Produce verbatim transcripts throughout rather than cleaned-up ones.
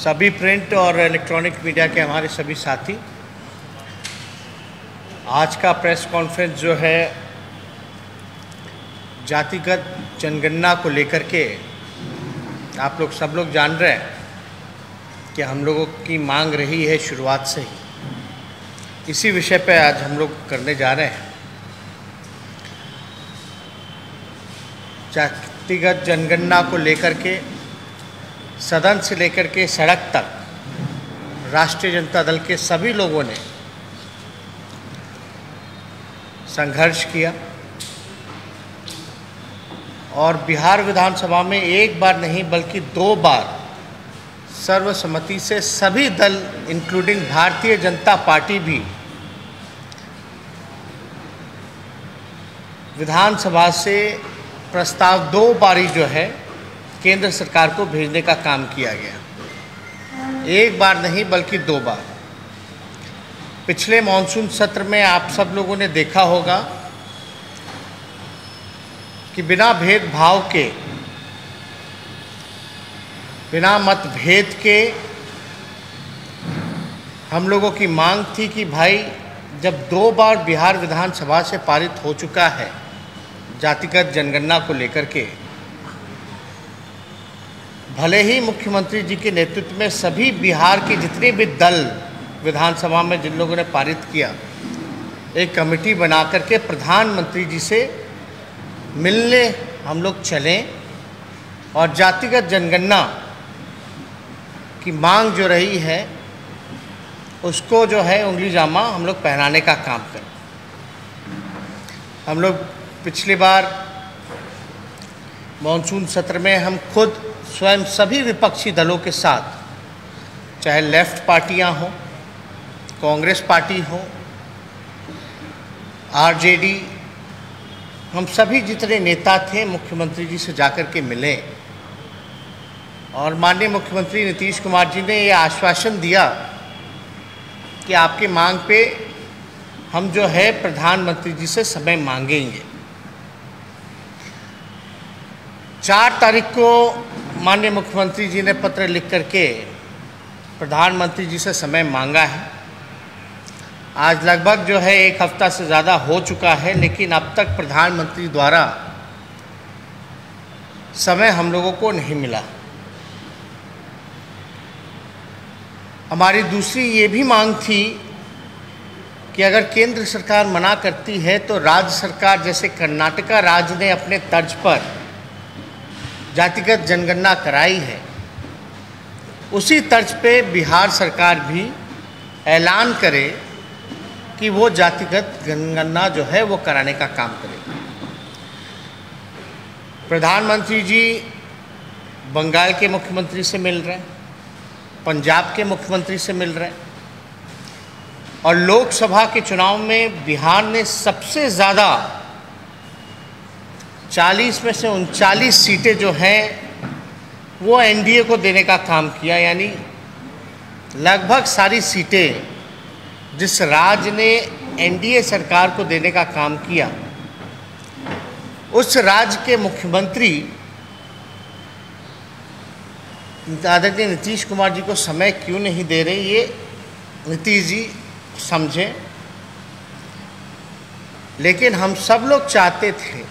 सभी प्रिंट और electronic media के हमारे सभी साथी, आज का प्रेस कॉन्फ्रेंस जो है जातिगत जनगणना को लेकर के आप लोग सब लोग जान रहे हैं कि हम लोगों की मांग रही है शुरुआत से ही। इसी विषय पे आज हम लोग करने जा रहे हैं। जातिगत जनगणना को लेकर के सदन से लेकर के सड़क तक राष्ट्रीय जनता दल के सभी लोगों ने संघर्ष किया और बिहार विधानसभा में एक बार नहीं बल्कि दो बार सर्वसम्मति से सभी दल इंक्लूडिंग भारतीय जनता पार्टी भी विधानसभा से प्रस्ताव दो बारी जो है केंद्र सरकार को भेजने का काम किया गया, एक बार नहीं बल्कि दो बार। पिछले मॉनसून सत्र में आप सब लोगों ने देखा होगा कि बिना भेदभाव के, बिना मतभेद के हम लोगों की मांग थी कि भाई जब दो बार बिहार विधानसभा से पारित हो चुका है जातिगत जनगणना को लेकर के, भले ही मुख्यमंत्री जी के नेतृत्व में सभी बिहार के जितने भी दल विधानसभा में जिन लोगों ने पारित किया, एक कमेटी बना करके प्रधानमंत्री जी से मिलने हम लोग चलें और जातिगत जनगणना की मांग जो रही है उसको जो है उंगली जामा हम लोग पहनाने का काम करें। हम लोग पिछली बार मॉनसून सत्र में हम खुद स्वयं सभी विपक्षी दलों के साथ, चाहे लेफ्ट पार्टियां हों, कांग्रेस पार्टी हो, आरजेडी, हम सभी जितने नेता थे मुख्यमंत्री जी से जाकर के मिले और माननीय मुख्यमंत्री नीतीश कुमार जी ने ये आश्वासन दिया कि आपकी मांग पे हम जो है प्रधानमंत्री जी से समय मांगेंगे। चार तारीख को माननीय मुख्यमंत्री जी ने पत्र लिख करके प्रधानमंत्री जी से समय मांगा है। आज लगभग जो है एक हफ्ता से ज़्यादा हो चुका है, लेकिन अब तक प्रधानमंत्री द्वारा समय हम लोगों को नहीं मिला। हमारी दूसरी ये भी मांग थी कि अगर केंद्र सरकार मना करती है तो राज्य सरकार, जैसे कर्नाटका राज्य ने अपने तर्ज पर जातिगत जनगणना कराई है, उसी तर्ज पे बिहार सरकार भी ऐलान करे कि वो जातिगत जनगणना जो है वो कराने का काम करेगी। प्रधानमंत्री जी बंगाल के मुख्यमंत्री से मिल रहे हैं, पंजाब के मुख्यमंत्री से मिल रहे हैं और लोकसभा के चुनाव में बिहार ने सबसे ज़्यादा चालीस में से उनचालीस सीटें जो हैं वो एनडीए को देने का काम किया, यानी लगभग सारी सीटें जिस राज्य ने एनडीए सरकार को देने का काम किया, उस राज्य के मुख्यमंत्री आदरणीय नीतीश कुमार जी को समय क्यों नहीं दे रहे, ये नीतीश जी समझें। लेकिन हम सब लोग चाहते थे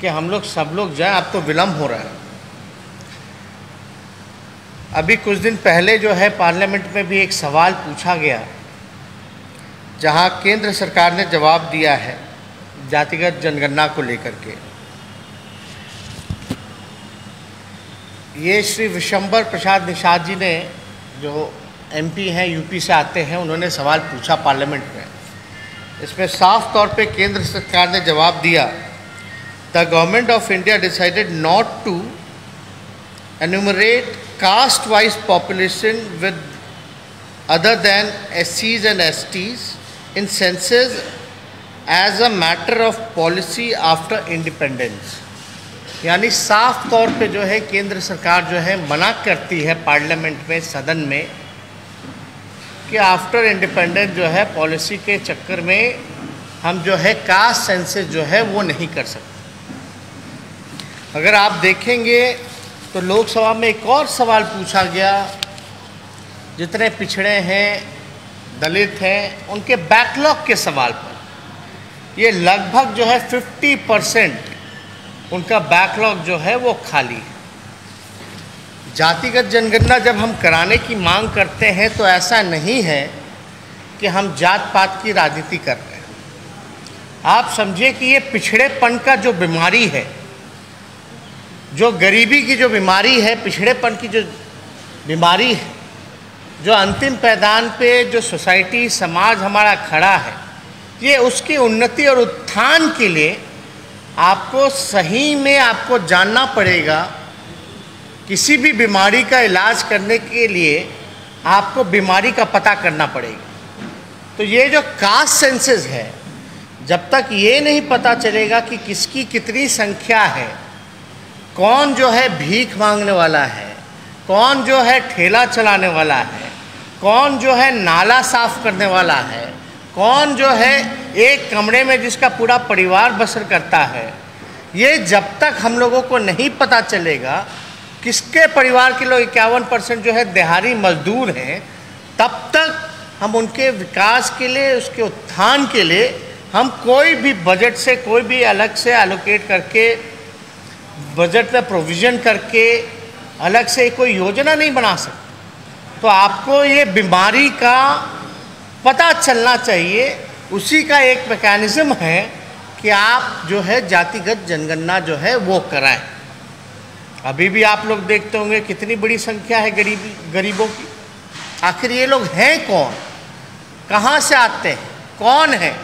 कि हम लोग सब लोग जाएं, अब तो विलम्ब हो रहा है। अभी कुछ दिन पहले जो है पार्लियामेंट में भी एक सवाल पूछा गया, जहां केंद्र सरकार ने जवाब दिया है जातिगत जनगणना को लेकर के। ये श्री विशंबर प्रसाद निषाद जी ने, जो एमपी हैं, यूपी से आते हैं, उन्होंने सवाल पूछा पार्लियामेंट में। इसमें साफ तौर पे केंद्र सरकार ने जवाब दिया, the government of India decided not to enumerate caste wise population with other than एससीज and STs in census as a matter of policy after independence. यानी साफ तौर पे जो है केंद्र सरकार जो है मना करती है पार्लियामेंट में, सदन में, कि आफ्टर इंडिपेंडेंस जो है पॉलिसी के चक्कर में हम जो है कास्ट सेंसेस जो है वो नहीं कर सकते। अगर आप देखेंगे तो लोकसभा में एक और सवाल पूछा गया जितने पिछड़े हैं, दलित हैं, उनके बैकलॉग के सवाल पर ये लगभग जो है पचास परसेंट उनका बैकलॉग जो है वो खाली है। जातिगत जनगणना जब हम कराने की मांग करते हैं तो ऐसा नहीं है कि हम जात पात की राजनीति कर रहे हैं। आप समझिए कि ये पिछड़ेपन का जो बीमारी है, जो गरीबी की जो बीमारी है, पिछड़ेपन की जो बीमारी है, जो अंतिम पैदान पे जो सोसाइटी समाज हमारा खड़ा है, ये उसकी उन्नति और उत्थान के लिए आपको सही में आपको जानना पड़ेगा। किसी भी बीमारी का इलाज करने के लिए आपको बीमारी का पता करना पड़ेगा। तो ये जो कास्ट सेंसस है, जब तक ये नहीं पता चलेगा कि किसकी कितनी संख्या है, कौन जो है भीख मांगने वाला है, कौन जो है ठेला चलाने वाला है, कौन जो है नाला साफ करने वाला है, कौन जो है एक कमरे में जिसका पूरा परिवार बसर करता है, ये जब तक हम लोगों को नहीं पता चलेगा किसके परिवार के लोग इक्यावन परसेंट जो है देहाड़ी मजदूर हैं, तब तक हम उनके विकास के लिए, उसके उत्थान के लिए हम कोई भी बजट से, कोई भी अलग से एलोकेट करके, बजट में प्रोविज़न करके अलग से कोई योजना नहीं बना सकते। तो आपको ये बीमारी का पता चलना चाहिए। उसी का एक मैकेनिज़्म है कि आप जो है जातिगत जनगणना जो है वो कराएं। अभी भी आप लोग देखते होंगे कितनी बड़ी संख्या है गरीबी गरीबों की। आखिर ये लोग हैं कौन, कहाँ से आते हैं, कौन हैं?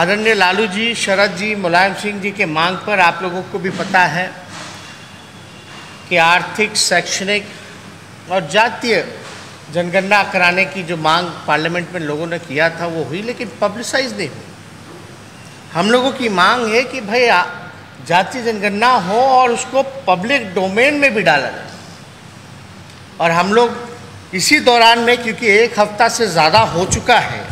आदरणीय लालू जी, शरद जी, मुलायम सिंह जी के मांग पर आप लोगों को भी पता है कि आर्थिक, शैक्षणिक और जातीय जनगणना कराने की जो मांग पार्लियामेंट में लोगों ने किया था वो हुई, लेकिन पब्लिसाइज नहीं हुई। हम लोगों की मांग है कि भाई जातीय जनगणना हो और उसको पब्लिक डोमेन में भी डाला जाए। और हम लोग इसी दौरान में, क्योंकि एक हफ्ता से ज़्यादा हो चुका है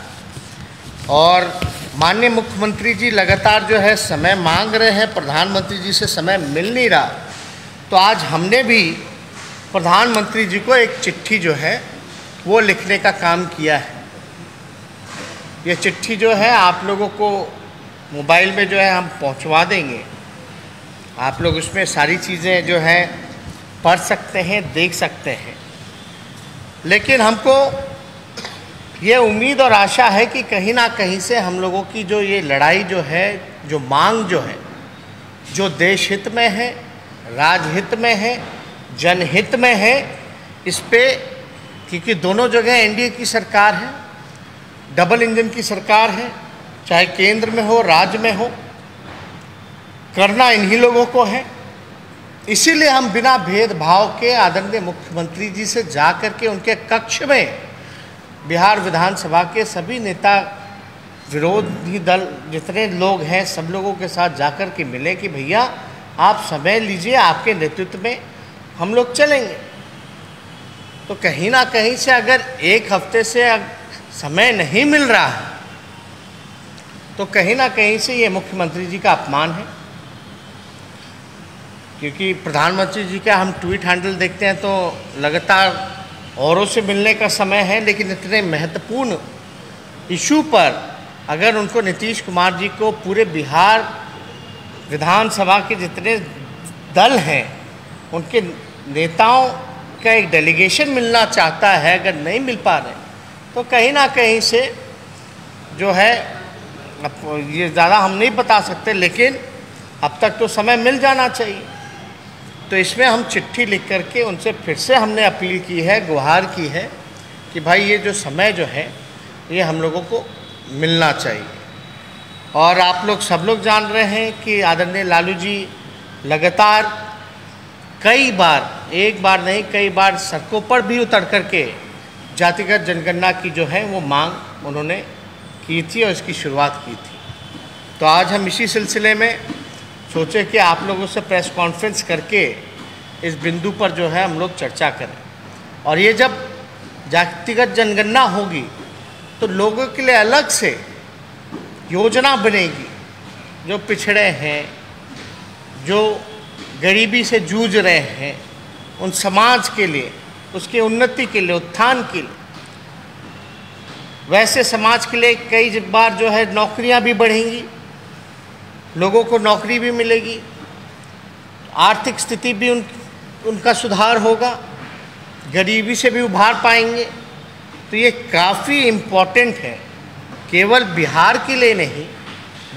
और माननीय मुख्यमंत्री जी लगातार जो है समय मांग रहे हैं, प्रधानमंत्री जी से समय मिल नहीं रहा, तो आज हमने भी प्रधानमंत्री जी को एक चिट्ठी जो है वो लिखने का काम किया है। ये चिट्ठी जो है आप लोगों को मोबाइल में जो है हम पहुंचवा देंगे। आप लोग उसमें सारी चीज़ें जो हैं पढ़ सकते हैं, देख सकते हैं। लेकिन हमको ये उम्मीद और आशा है कि कहीं ना कहीं से हम लोगों की जो ये लड़ाई जो है, जो मांग जो है, जो देश हित में है, राजहित में है, जनहित में है, इस पर, क्योंकि दोनों जगह एनडीए की सरकार है, डबल इंजन की सरकार है, चाहे केंद्र में हो, राज्य में हो, करना इन्हीं लोगों को है। इसीलिए हम बिना भेदभाव के आदरणीय मुख्यमंत्री जी से जा कर के उनके कक्ष में बिहार विधानसभा के सभी नेता, विरोधी दल जितने लोग हैं, सब लोगों के साथ जाकर के मिले कि भैया आप समय लीजिए, आपके नेतृत्व में हम लोग चलेंगे। तो कहीं ना कहीं से अगर एक हफ्ते से अब समय नहीं मिल रहा है तो कहीं ना कहीं से ये मुख्यमंत्री जी का अपमान है। क्योंकि प्रधानमंत्री जी का हम ट्वीट हैंडल देखते हैं तो लगातार औरों से मिलने का समय है, लेकिन इतने महत्वपूर्ण इशू पर अगर उनको, नीतीश कुमार जी को, पूरे बिहार विधानसभा के जितने दल हैं उनके नेताओं का एक डेलीगेशन मिलना चाहता है, अगर नहीं मिल पा रहे तो कहीं ना कहीं से जो है, अब ये ज़्यादा हम नहीं बता सकते, लेकिन अब तक तो समय मिल जाना चाहिए। तो इसमें हम चिट्ठी लिख करके उनसे फिर से हमने अपील की है, गुहार की है कि भाई ये जो समय जो है ये हम लोगों को मिलना चाहिए। और आप लोग सब लोग जान रहे हैं कि आदरणीय लालू जी लगातार कई बार, एक बार नहीं कई बार, सड़कों पर भी उतर करके जातिगत जनगणना की जो है वो मांग उन्होंने की थी और इसकी शुरुआत की थी। तो आज हम इसी सिलसिले में सोचे कि आप लोगों से प्रेस कॉन्फ्रेंस करके इस बिंदु पर जो है हम लोग चर्चा करें। और ये जब जातिगत जनगणना होगी तो लोगों के लिए अलग से योजना बनेगी। जो पिछड़े हैं, जो गरीबी से जूझ रहे हैं, उन समाज के लिए उसकी उन्नति के लिए, उत्थान के लिए, वैसे समाज के लिए कई बार जो है नौकरियां भी बढ़ेंगी, लोगों को नौकरी भी मिलेगी, आर्थिक स्थिति भी उन उनका सुधार होगा, गरीबी से भी उभार पाएंगे। तो ये काफ़ी इम्पोर्टेंट है, केवल बिहार के लिए नहीं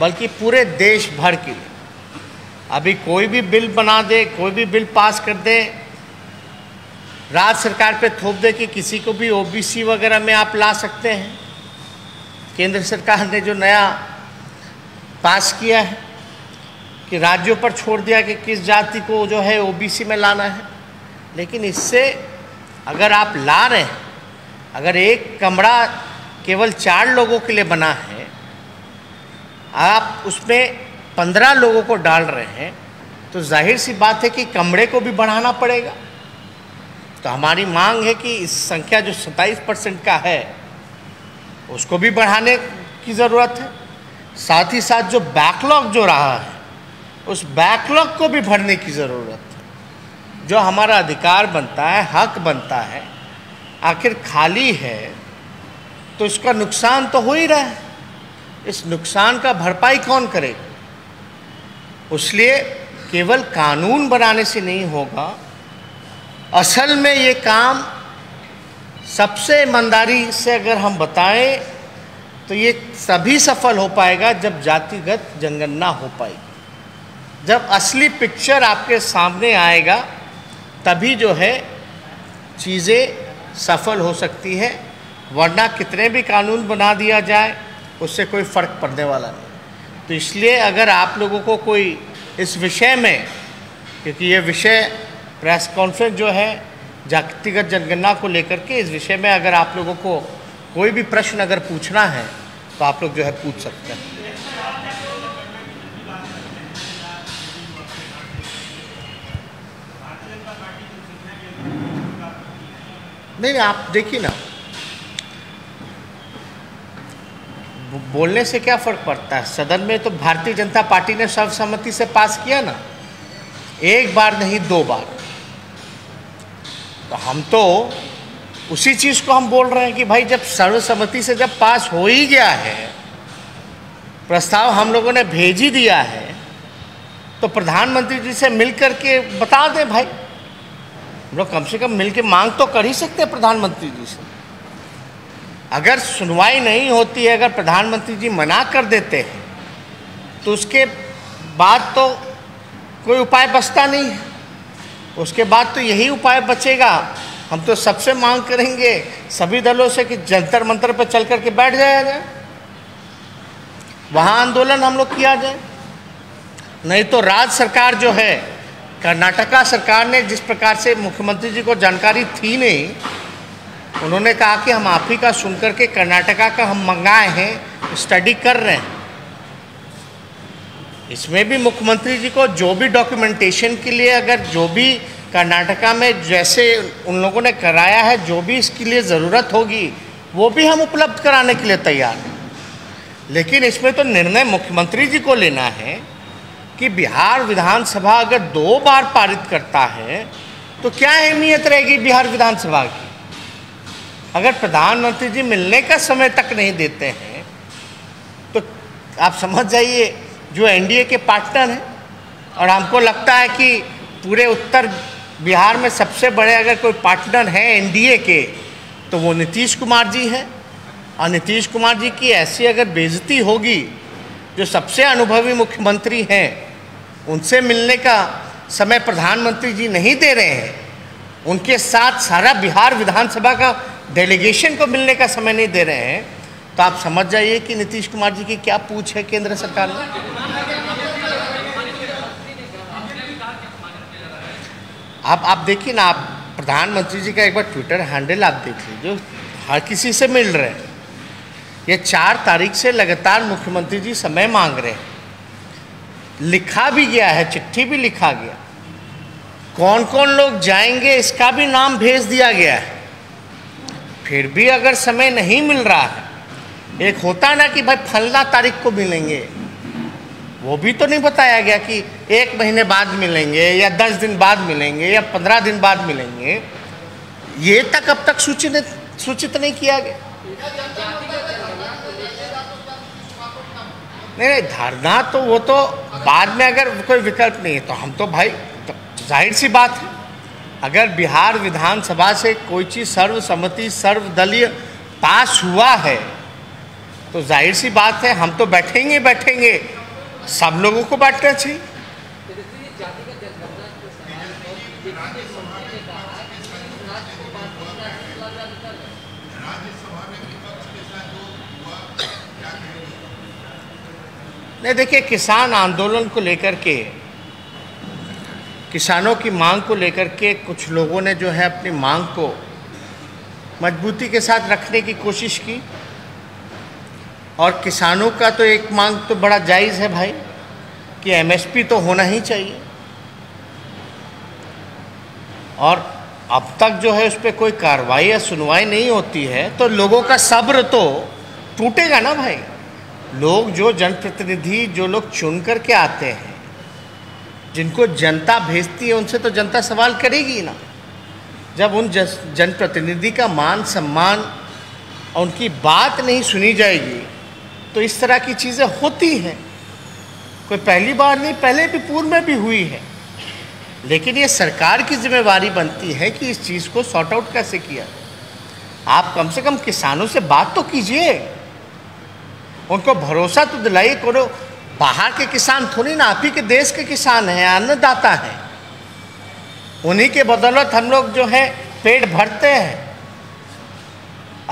बल्कि पूरे देश भर के लिए। अभी कोई भी बिल बना दे, कोई भी बिल पास कर दे, राज्य सरकार पे थोप दे कि किसी को भी ओबीसी वगैरह में आप ला सकते हैं। केंद्र सरकार ने जो नया पास किया है कि राज्यों पर छोड़ दिया कि किस जाति को जो है ओबीसी में लाना है, लेकिन इससे अगर आप ला रहे हैं, अगर एक कमरा केवल चार लोगों के लिए बना है, आप उसमें पंद्रह लोगों को डाल रहे हैं, तो जाहिर सी बात है कि कमरे को भी बढ़ाना पड़ेगा। तो हमारी मांग है कि इस संख्या जो सत्ताईस परसेंट का है उसको भी बढ़ाने की ज़रूरत है, साथ ही साथ जो बैकलॉग जो रहा है उस बैकलॉग को भी भरने की ज़रूरत है। जो हमारा अधिकार बनता है, हक बनता है, आखिर खाली है तो इसका नुकसान तो हो ही रहा है, इस नुकसान का भरपाई कौन करेगा? इसलिए केवल कानून बनाने से नहीं होगा, असल में ये काम सबसे ईमानदारी से अगर हम बताएं तो ये सभी सफल हो पाएगा जब जातिगत जनगणना हो पाएगी। जब असली पिक्चर आपके सामने आएगा तभी जो है चीज़ें सफल हो सकती है, वरना कितने भी कानून बना दिया जाए उससे कोई फ़र्क पड़ने वाला नहीं। तो इसलिए अगर आप लोगों को कोई इस विषय में, क्योंकि ये विषय प्रेस कॉन्फ्रेंस जो है जातिगत जनगणना को लेकर के, इस विषय में अगर आप लोगों को कोई भी प्रश्न अगर पूछना है तो आप लोग जो है पूछ सकते हैं। नहीं, आप देखिए ना, बोलने से क्या फ़र्क पड़ता है? सदन में तो भारतीय जनता पार्टी ने सर्वसम्मति से पास किया ना, एक बार नहीं दो बार। तो हम तो उसी चीज़ को हम बोल रहे हैं कि भाई जब सर्वसम्मति से जब पास हो ही गया है, प्रस्ताव हम लोगों ने भेज ही दिया है, तो प्रधानमंत्री जी से मिल कर के बता दें भाई, हम लोग कम से कम मिल के मांग तो कर ही सकते हैं प्रधानमंत्री जी से। अगर सुनवाई नहीं होती है, अगर प्रधानमंत्री जी मना कर देते हैं तो उसके बाद तो कोई उपाय बचता नहीं है, उसके बाद तो यही उपाय बचेगा। हम तो सबसे मांग करेंगे, सभी दलों से, कि जंतर मंतर पर चल कर के बैठ जाया जाए, वहाँ आंदोलन हम लोग किया जाए। नहीं तो राज्य सरकार जो है, कर्नाटका सरकार ने जिस प्रकार से, मुख्यमंत्री जी को जानकारी थी नहीं, उन्होंने कहा कि हम आप ही का सुन कर के कर्नाटका का हम मंगाए हैं, स्टडी कर रहे हैं। इसमें भी मुख्यमंत्री जी को जो भी डॉक्यूमेंटेशन के लिए, अगर जो भी कर्नाटका में जैसे उन लोगों ने कराया है, जो भी इसके लिए ज़रूरत होगी वो भी हम उपलब्ध कराने के लिए तैयार हैं। लेकिन इसमें तो निर्णय मुख्यमंत्री जी को लेना है कि बिहार विधानसभा अगर दो बार पारित करता है तो क्या अहमियत रहेगी बिहार विधानसभा की? अगर प्रधानमंत्री जी मिलने का समय तक नहीं देते हैं तो आप समझ जाइए, जो एनडीए के पार्टनर हैं, और हमको लगता है कि पूरे उत्तर बिहार में सबसे बड़े अगर कोई पार्टनर हैं एनडीए के तो वो नीतीश कुमार जी हैं। और नीतीश कुमार जी की ऐसी अगर बेइज्जती होगी, जो सबसे अनुभवी मुख्यमंत्री हैं, उनसे मिलने का समय प्रधानमंत्री जी नहीं दे रहे हैं, उनके साथ सारा बिहार विधानसभा का डेलीगेशन को मिलने का समय नहीं दे रहे हैं, तो आप समझ जाइए कि नीतीश कुमार जी की क्या पूछ है केंद्र सरकार ने। आप आप देखिए ना, आप प्रधानमंत्री जी का एक बार ट्विटर हैंडल आप देख लीजिए, हर किसी से मिल रहे हैं। ये चार तारीख से लगातार मुख्यमंत्री जी समय मांग रहे हैं, लिखा भी गया है, चिट्ठी भी लिखा गया, कौन कौन लोग जाएंगे इसका भी नाम भेज दिया गया है, फिर भी अगर समय नहीं मिल रहा है। एक होता ना कि भाई फलना तारीख को मिलेंगे, वो भी तो नहीं बताया गया कि एक महीने बाद मिलेंगे या दस दिन बाद मिलेंगे या पंद्रह दिन बाद मिलेंगे। ये तक अब तक सूचित सूचित नहीं किया गया। नहीं धरना तो वो तो बाद में, अगर कोई विकल्प नहीं है तो हम तो भाई तो जाहिर सी बात है, अगर बिहार विधानसभा से कोई चीज़ सर्वसम्मति सर्वदलीय पास हुआ है तो जाहिर सी बात है हम तो बैठेंगे बैठेंगे सब लोगों को बैठना चाहिए। नहीं देखिए, किसान आंदोलन को लेकर के, किसानों की मांग को लेकर के कुछ लोगों ने जो है अपनी मांग को मजबूती के साथ रखने की कोशिश की, और किसानों का तो एक मांग तो बड़ा जायज़ है भाई कि एम एस पी तो होना ही चाहिए, और अब तक जो है उस पर कोई कार्रवाई या सुनवाई नहीं होती है तो लोगों का सब्र तो टूटेगा ना भाई। लोग जो जनप्रतिनिधि जो लोग चुन कर के आते हैं, जिनको जनता भेजती है, उनसे तो जनता सवाल करेगी ना। जब उन जनप्रतिनिधि का मान सम्मान और उनकी बात नहीं सुनी जाएगी तो इस तरह की चीज़ें होती हैं। कोई पहली बार नहीं, पहले भी पूर्व में भी हुई है, लेकिन ये सरकार की जिम्मेदारी बनती है कि इस चीज़ को सॉर्ट आउट कैसे किया। आप कम से कम किसानों से बात तो कीजिए, उनको भरोसा तो दिलाइए करो। बाहर के किसान थोड़ी ना, आप ही के देश के किसान हैं, अन्नदाता हैं, उन्हीं के बदौलत हम लोग जो है पेट भरते हैं।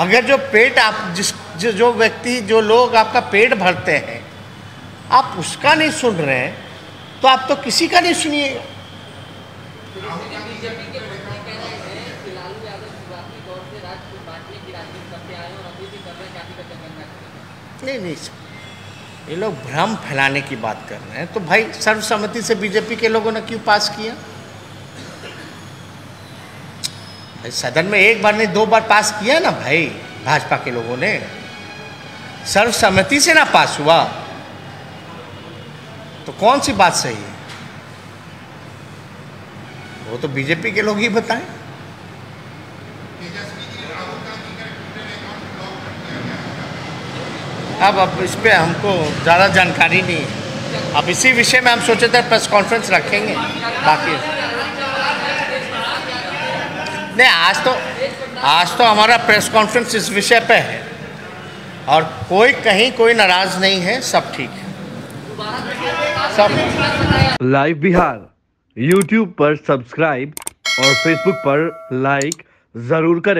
अगर जो पेट आप जिस जो, जो व्यक्ति जो लोग आपका पेट भरते हैं आप उसका नहीं सुन रहे हैं तो आप तो किसी का नहीं सुनिएगा। नहीं नहीं, ये लोग भ्रम फैलाने की बात कर रहे हैं। तो भाई सर्वसम्मति से बीजेपी के लोगों ने क्यों पास किया? सदन में एक बार नहीं दो बार पास किया ना भाई, भाजपा के लोगों ने। सर्वसम्मति से ना पास हुआ तो कौन सी बात सही है, वो तो बीजेपी के लोग ही बताएं। अब अब इस पर हमको ज़्यादा जानकारी नहीं है। अब इसी विषय में हम सोचे थे प्रेस कॉन्फ्रेंस रखेंगे, बाकी नहीं। आज तो आज तो हमारा प्रेस कॉन्फ्रेंस इस विषय पे है और कोई कहीं कोई नाराज नहीं है, सब ठीक है। सब लाइव बिहार यूट्यूब पर सब्सक्राइब और फेसबुक पर लाइक जरूर करें।